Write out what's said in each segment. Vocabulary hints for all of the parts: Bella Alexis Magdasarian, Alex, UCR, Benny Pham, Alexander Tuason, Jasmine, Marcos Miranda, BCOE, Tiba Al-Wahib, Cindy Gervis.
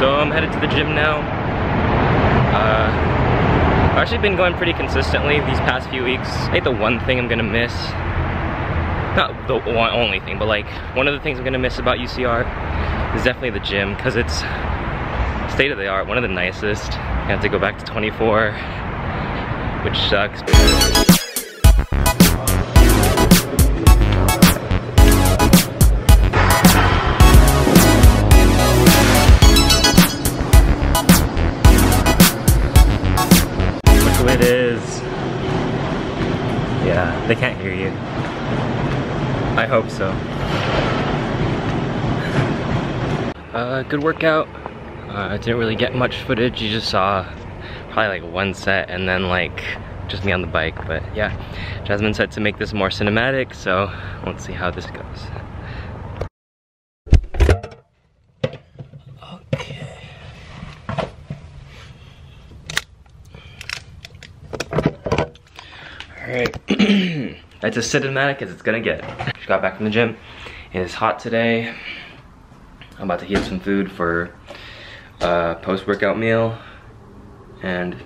So I'm headed to the gym now. I've actually been going pretty consistently these past few weeks. I think the one thing I'm gonna miss, not the only thing, but like one of the things I'm gonna miss about UCR is definitely the gym, because it's state of the art, one of the nicest. I have to go back to 24, which sucks. Yeah, they can't hear you. I hope so. Good workout. I didn't really get much footage. You just saw probably like one set and then like just me on the bike. But yeah, Jasmine said to make this more cinematic, so let's see how this goes. Okay. Alright, that's as cinematic as it's gonna get. Just got back from the gym. It is hot today. I'm about to heat up some food for a post-workout meal. And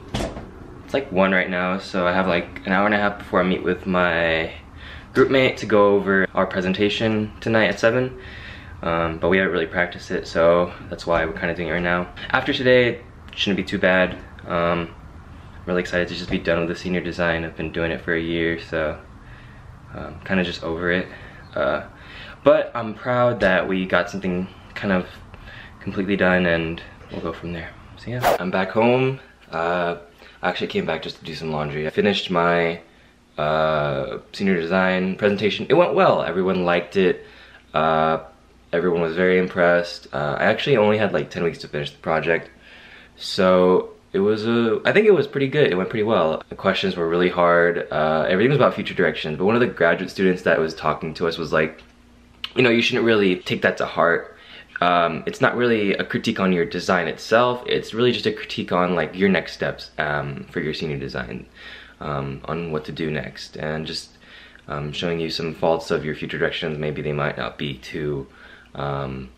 it's like 1 right now, so I have like an hour and a half before I meet with my groupmate to go over our presentation tonight at 7. But we haven't really practiced it, so that's why we're kind of doing it right now. After today, shouldn't be too bad. I'm really excited to just be done with the senior design. I've been doing it for a year, so I'm kind of just over it. But I'm proud that we got something kind of completely done, and we'll go from there. So yeah, I'm back home. I actually came back just to do some laundry. I finished my senior design presentation. It went well. Everyone liked it. Everyone was very impressed. I actually only had like 10 weeks to finish the project, so it was I think it was pretty good. It went pretty well. The questions were really hard. Everything was about future directions, but one of the graduate students that was talking to us was like, you know, you shouldn't really take that to heart. It's not really a critique on your design itself. It's really just a critique on like your next steps for your senior design, on what to do next, and just showing you some faults of your future directions. Maybe they might not be too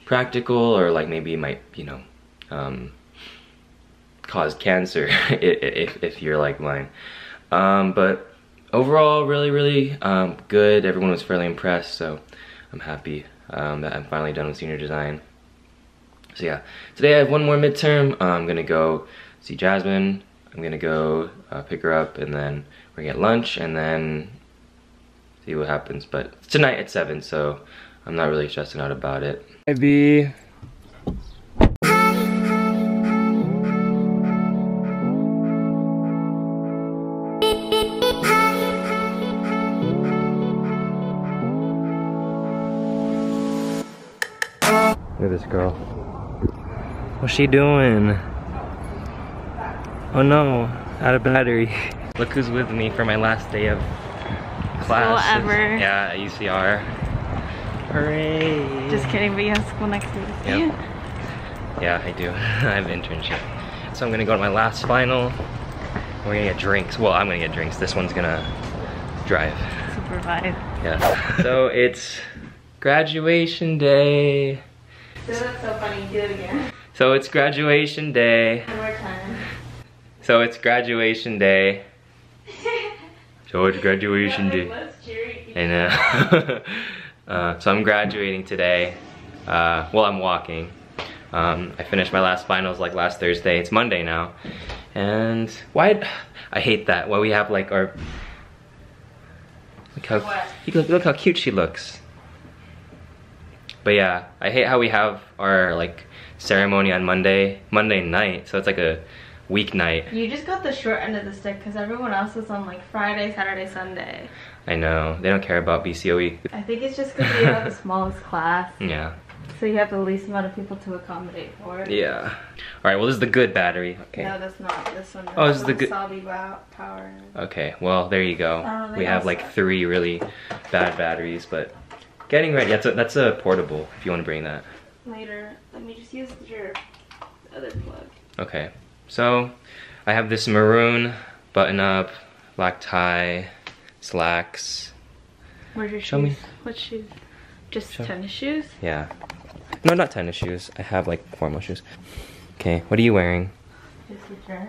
practical, or like maybe you might, you know, cause cancer if you're like mine. But overall, really good. Everyone was fairly impressed, so I'm happy that I'm finally done with senior design. So yeah, today I have one more midterm. I'm gonna go see Jasmine. I'm gonna go pick her up, and then we're gonna get lunch, and then see what happens. But it's tonight at 7, so I'm not really stressing out about it. Hi, B. Look at this girl. What's she doing? Oh no, out of battery. Look who's with me for my last day of class. School ever. Yeah, UCR. Hooray. Just kidding, but you have school next week. Yep. Yeah, I do. I have an internship. So I'm gonna go to my last final. We're gonna get drinks. Well, I'm gonna get drinks. This one's gonna drive. Supervise. Yeah. So it's graduation day. So that's so funny, do it again. So it's graduation day. One more time. So it's graduation day. So it's graduation day. Let's cheer you. I know. So I'm graduating today. Well, I'm walking. I finished my last finals like last Thursday. It's Monday now. And why? I hate that. Why we have like our... Look how, look how cute she looks. But yeah, I hate how we have our like ceremony on Monday night, so it's like a weeknight. You just got the short end of the stick, because everyone else is on like Friday, Saturday, Sunday. I know, they don't care about BCOE. I think it's just because you have the smallest class. Yeah. So you have the least amount of people to accommodate for it. Yeah. Alright, well this is the good battery. Okay. No, that's not this one. Oh, this is the good power. Okay, well there you go. We have like 3 really bad batteries, but getting ready. That's a portable, if you want to bring that. Later. Let me just use your other plug. Okay. So, I have this maroon button-up, black tie, slacks. Where's your shoes? Me. What shoes? Just tennis shoes? Yeah. No, not tennis shoes. I have, like, formal shoes. Okay, what are you wearing? Just a dress.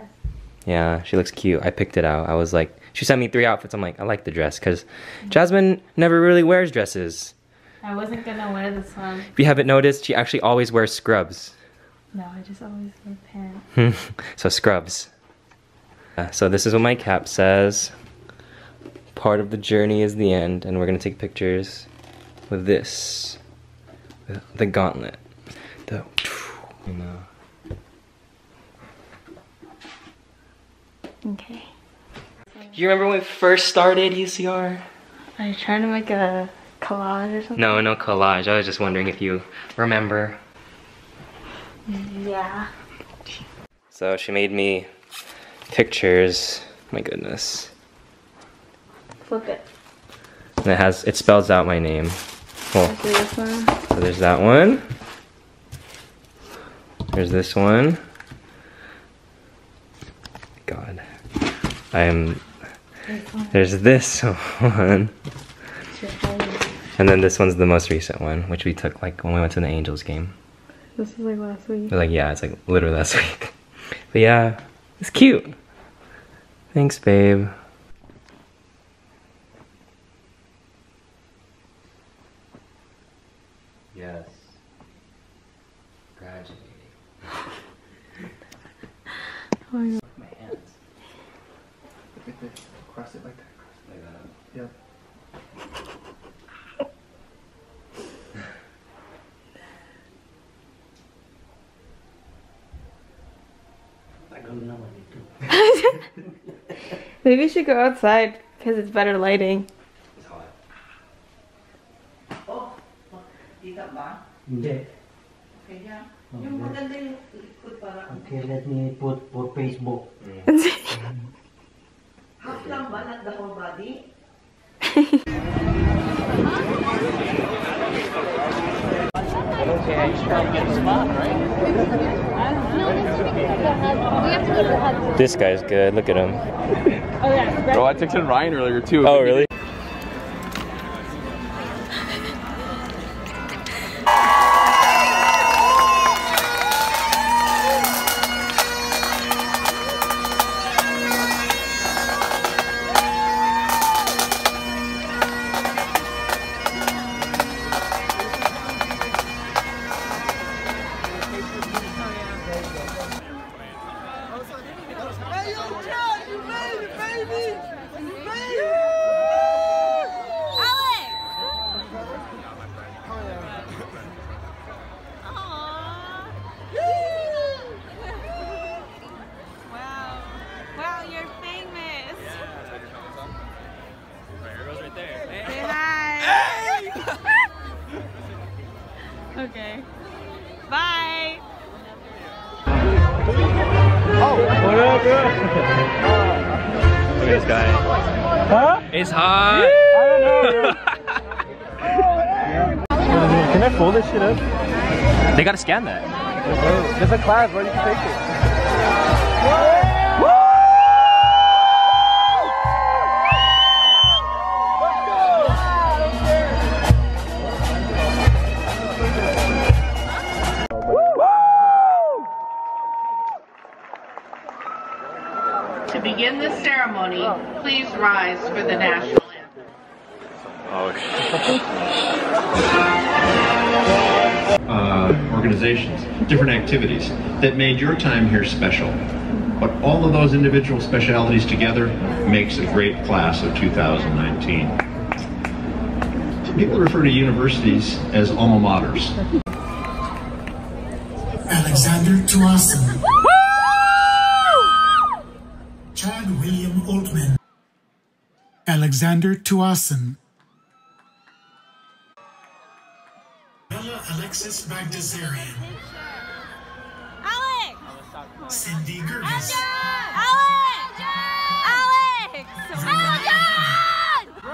Yeah, she looks cute. I picked it out. I was like, she sent me 3 outfits. I'm like, I like the dress because Jasmine never really wears dresses. I wasn't gonna wear this one. If you haven't noticed, she actually always wears scrubs. No, I just always wear pants. So scrubs. So this is what my cap says. Part of the journey is the end, and we're gonna take pictures with this, the gauntlet. The, you know. Okay. Do you remember when we first started UCR? Are you trying to make a collage or something? No, no collage. I was just wondering if you remember. Yeah. So she made me pictures. My goodness. Flip it. And it has, it spells out my name. Cool. Okay, this one. So there's that one. There's this one. God. There's this one. And then this one's the most recent one, which we took like when we went to the Angels game. This is like last week. Like, yeah, it's like literally last week. But yeah, it's cute. Thanks, babe. Yes. Graduating. Oh my God. My hands. Look at this. Cross it like that. Cross it like that. Yep. Maybe you should go outside because it's better lighting. It's hot. Oh, yeah. Okay, let me put for Facebook. Okay, I just try to get a spot, right? This guy's good, look at him. Oh, yeah. Oh, I texted Ryan earlier, too. Oh, really? Okay. Bye. Oh, what up, bro? Look at this guy. Huh? It's hot. I don't know. Can I fold this shit up? They gotta scan that. There's a class where you can take it. In this ceremony, please rise for the national anthem. Oh, shit. Organizations, different activities that made your time here special. But all of those individual specialities together makes a great class of 2019. Some people refer to universities as alma maters. Alexander Tuason. Alexander Tuason. Bella Alexis Magdasarian. Alex! Cindy Gervis. Alex! Alex! Alex! Oh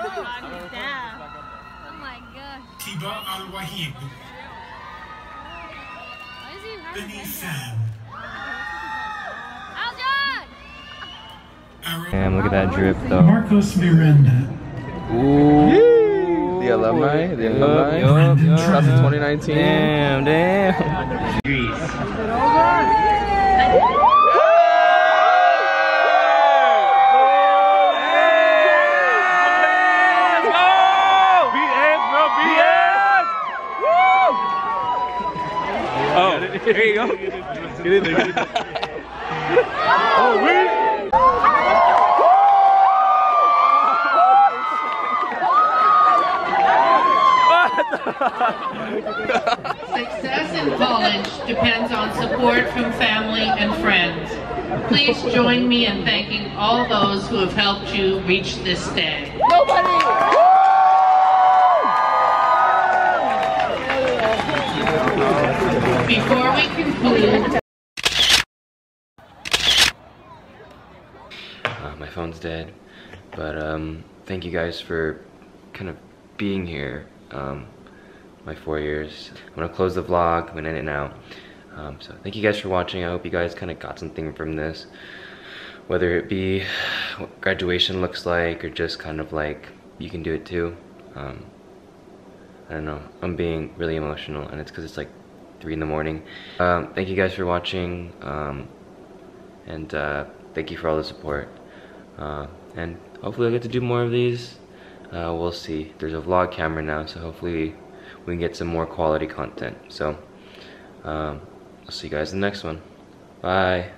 my gosh. Tiba Al-Wahib. Benny Pham. Damn, look at that drip though. Marcos Miranda. Ooh. Yay. The alumni. Class of 2019. Damn. Degrees. There you go. Get in there. Oh, wait. Success in college depends on support from family and friends. Please join me in thanking all those who have helped you reach this day. Nobody. Before we conclude... my phone's dead, but thank you guys for kind of being here my 4 years. I'm gonna close the vlog, I'm gonna end it now. So thank you guys for watching. I hope you guys kind of got something from this, whether it be what graduation looks like or just kind of like you can do it too. I don't know, I'm being really emotional and it's because it's like 3 in the morning. Thank you guys for watching, and thank you for all the support, and hopefully I get to do more of these. We'll see. There's a vlog camera now, so hopefully we can get some more quality content. So I'll see you guys in the next one. Bye.